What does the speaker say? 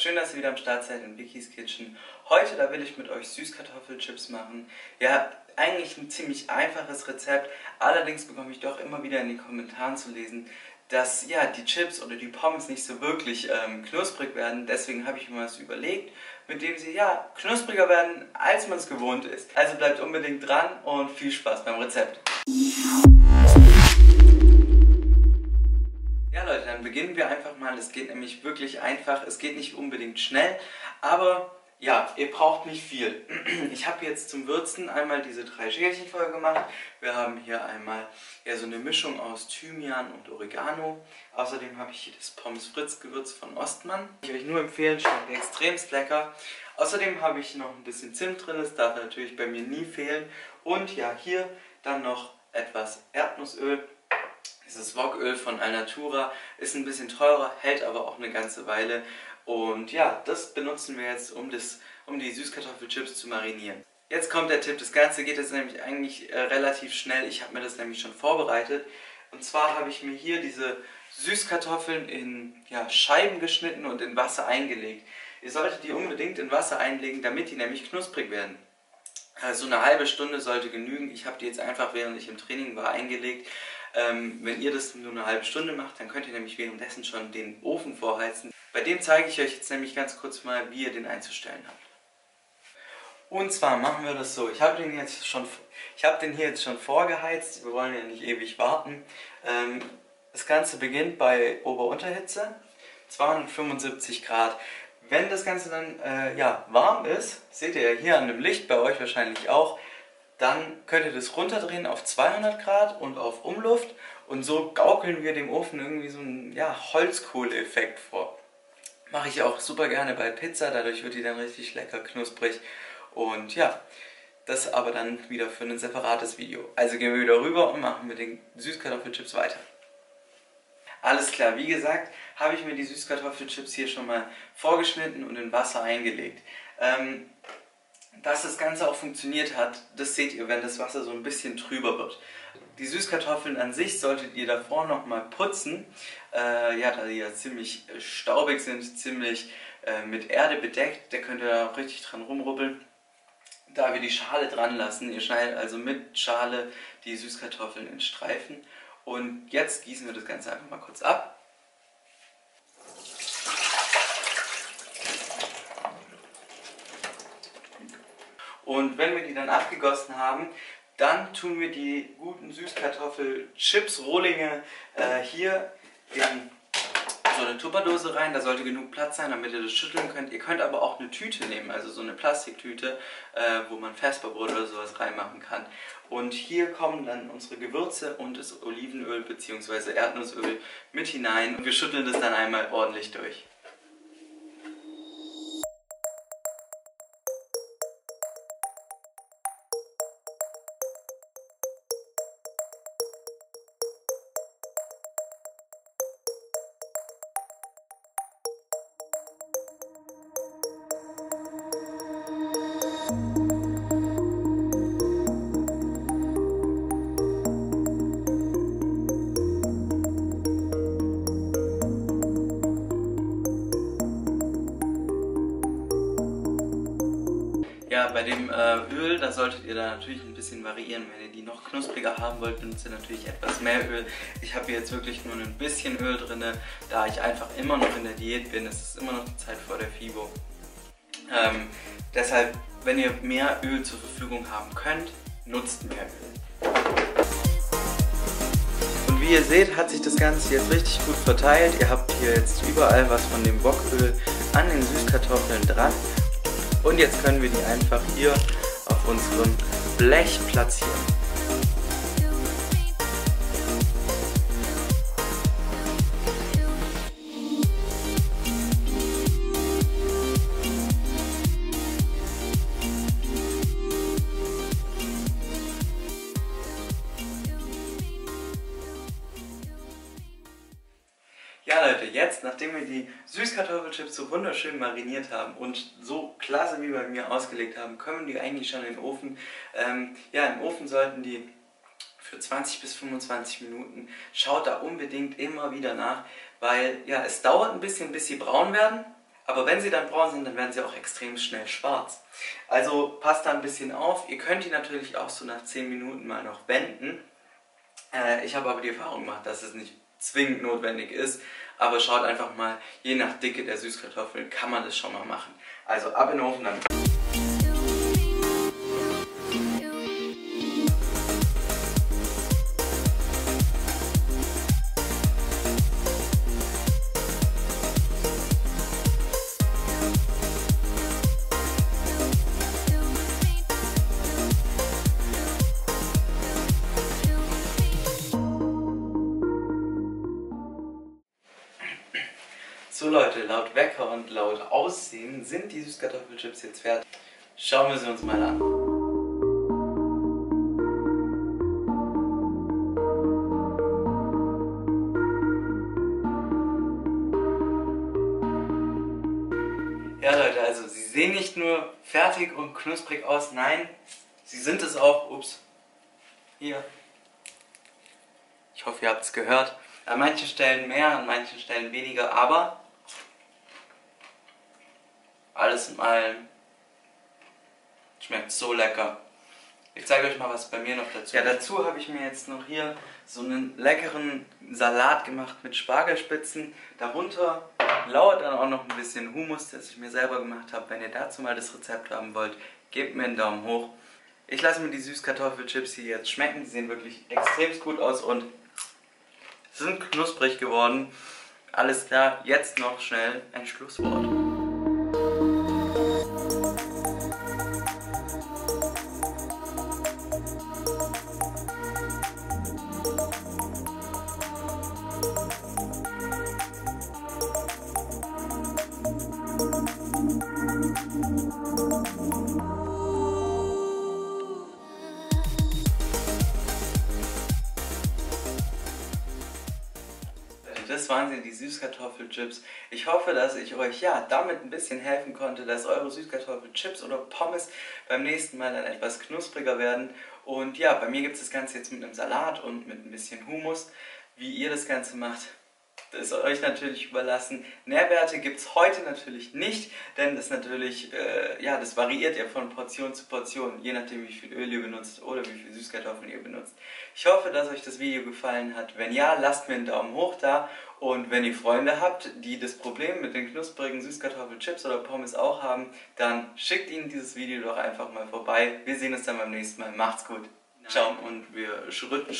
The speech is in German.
schön, dass ihr wieder am Start seid in Vicky's Kitchen. Heute, da will ich mit euch Süßkartoffelchips machen. Ja, eigentlich ein ziemlich einfaches Rezept. Allerdings bekomme ich doch immer wieder in den Kommentaren zu lesen, dass ja die Chips oder die Pommes nicht so wirklich knusprig werden. Deswegen habe ich mir was überlegt, mit dem sie ja knuspriger werden, als man es gewohnt ist. Also bleibt unbedingt dran und viel Spaß beim Rezept. Dann beginnen wir einfach mal. Es geht nämlich wirklich einfach. Es geht nicht unbedingt schnell, aber ja, ihr braucht nicht viel. Ich habe jetzt zum Würzen einmal diese drei Schälchen voll gemacht. Wir haben hier einmal ja, so eine Mischung aus Thymian und Oregano. Außerdem habe ich hier das Pommes Fritz Gewürz von Ostmann. Ich euch nur empfehlen, schmeckt extremst lecker. Außerdem habe ich noch ein bisschen Zimt drin. Das darf natürlich bei mir nie fehlen. Und ja, hier dann noch etwas Erdnussöl. Dieses Woköl von Alnatura ist ein bisschen teurer, hält aber auch eine ganze Weile. Und ja, das benutzen wir jetzt, um die Süßkartoffelchips zu marinieren. Jetzt kommt der Tipp, das Ganze geht jetzt nämlich eigentlich relativ schnell. Ich habe mir das nämlich schon vorbereitet. Und zwar habe ich mir hier diese Süßkartoffeln in ja, Scheiben geschnitten und in Wasser eingelegt. Ihr solltet die unbedingt in Wasser einlegen, damit die nämlich knusprig werden. Also eine halbe Stunde sollte genügen. Ich habe die jetzt einfach, während ich im Training war, eingelegt. Wenn ihr das nur eine halbe Stunde macht, dann könnt ihr nämlich währenddessen schon den Ofen vorheizen. Bei dem zeige ich euch jetzt nämlich ganz kurz mal, wie ihr den einzustellen habt. Und zwar machen wir das so. Ich habe den hier jetzt schon vorgeheizt. Wir wollen ja nicht ewig warten. Das Ganze beginnt bei Ober-Unterhitze, 275 Grad. Wenn das Ganze dann ja, warm ist, seht ihr ja hier an dem Licht, bei euch wahrscheinlich auch, dann könnt ihr das runterdrehen auf 200 Grad und auf Umluft und so gaukeln wir dem Ofen irgendwie so einen ja, Holzkohle-Effekt vor. Mache ich auch super gerne bei Pizza, dadurch wird die dann richtig lecker knusprig und ja, das aber dann wieder für ein separates Video. Also gehen wir wieder rüber und machen mit den Süßkartoffelchips weiter. Alles klar, wie gesagt, habe ich mir die Süßkartoffelchips hier schon mal vorgeschnitten und in Wasser eingelegt. Dass das Ganze auch funktioniert hat, das seht ihr, wenn das Wasser so ein bisschen trüber wird. Die Süßkartoffeln an sich solltet ihr davor nochmal putzen, ja, da die ja ziemlich staubig sind, ziemlich mit Erde bedeckt, da könnt ihr da auch richtig dran rumrubbeln. Da wir die Schale dran lassen, ihr schneidet also mit Schale die Süßkartoffeln in Streifen und jetzt gießen wir das Ganze einfach mal kurz ab. Und wenn wir die dann abgegossen haben, dann tun wir die guten Süßkartoffel-Chips-Rohlinge hier in so eine Tupperdose rein. Da sollte genug Platz sein, damit ihr das schütteln könnt. Ihr könnt aber auch eine Tüte nehmen, also so eine Plastiktüte, wo man Vesperbrot oder sowas reinmachen kann. Und hier kommen dann unsere Gewürze und das Olivenöl bzw. Erdnussöl mit hinein. Und wir schütteln das dann einmal ordentlich durch. Ja, bei dem Öl, da solltet ihr dann natürlich ein bisschen variieren. Wenn ihr die noch knuspriger haben wollt, benutzt ihr natürlich etwas mehr Öl. Ich habe hier jetzt wirklich nur ein bisschen Öl drin, da ich einfach immer noch in der Diät bin. Es ist immer noch die Zeit vor der FIBO. Deshalb, wenn ihr mehr Öl zur Verfügung haben könnt, nutzt mehr Öl. Und wie ihr seht, hat sich das Ganze jetzt richtig gut verteilt. Ihr habt hier jetzt überall was von dem Woköl an den Süßkartoffeln dran. Und jetzt können wir die einfach hier auf unserem Blech platzieren. Ja Leute, jetzt, nachdem wir die Süßkartoffelchips so wunderschön mariniert haben und so klasse wie bei mir ausgelegt haben, können wir die eigentlich schon in den Ofen. Ja, im Ofen sollten die für 20 bis 25 Minuten. Schaut da unbedingt immer wieder nach, weil ja, es dauert ein bisschen, bis sie braun werden. Aber wenn sie dann braun sind, dann werden sie auch extrem schnell schwarz. Also passt da ein bisschen auf. Ihr könnt die natürlich auch so nach 10 Minuten mal noch wenden. Ich habe aber die Erfahrung gemacht, dass es nicht zwingend notwendig ist. Aber schaut einfach mal, je nach Dicke der Süßkartoffeln kann man das schon mal machen. Also ab in den Ofen dann. So Leute, laut Wecker und laut Aussehen sind die Süßkartoffelchips jetzt fertig. Schauen wir sie uns mal an. Ja Leute, also sie sehen nicht nur fertig und knusprig aus, nein, sie sind es auch. Ups, hier. Ich hoffe, ihr habt es gehört. An manchen Stellen mehr, an manchen Stellen weniger, aber alles in allem schmeckt so lecker. Ich zeige euch mal, was bei mir noch dazu ist. Ja, dazu habe ich mir jetzt noch hier so einen leckeren Salat gemacht mit Spargelspitzen. Darunter lauert dann auch noch ein bisschen Hummus, das ich mir selber gemacht habe. Wenn ihr dazu mal das Rezept haben wollt, gebt mir einen Daumen hoch. Ich lasse mir die Süßkartoffelchips hier jetzt schmecken. Sie sehen wirklich extrem gut aus und sind knusprig geworden. Alles klar, jetzt noch schnell ein Schlusswort. Das waren sie, die Süßkartoffelchips. Ich hoffe, dass ich euch ja damit ein bisschen helfen konnte, dass eure Süßkartoffelchips oder Pommes beim nächsten Mal dann etwas knuspriger werden. Und ja, bei mir gibt es das Ganze jetzt mit einem Salat und mit ein bisschen Hummus. Wie ihr das Ganze macht, das ist euch natürlich überlassen. Nährwerte gibt es heute natürlich nicht, denn das natürlich, ja, das variiert ja von Portion zu Portion, je nachdem wie viel Öl ihr benutzt oder wie viel Süßkartoffeln ihr benutzt. Ich hoffe, dass euch das Video gefallen hat. Wenn ja, lasst mir einen Daumen hoch da. Und wenn ihr Freunde habt, die das Problem mit den knusprigen Süßkartoffelchips oder Pommes auch haben, dann schickt ihnen dieses Video doch einfach mal vorbei. Wir sehen uns dann beim nächsten Mal. Macht's gut. Ciao und wir schritten.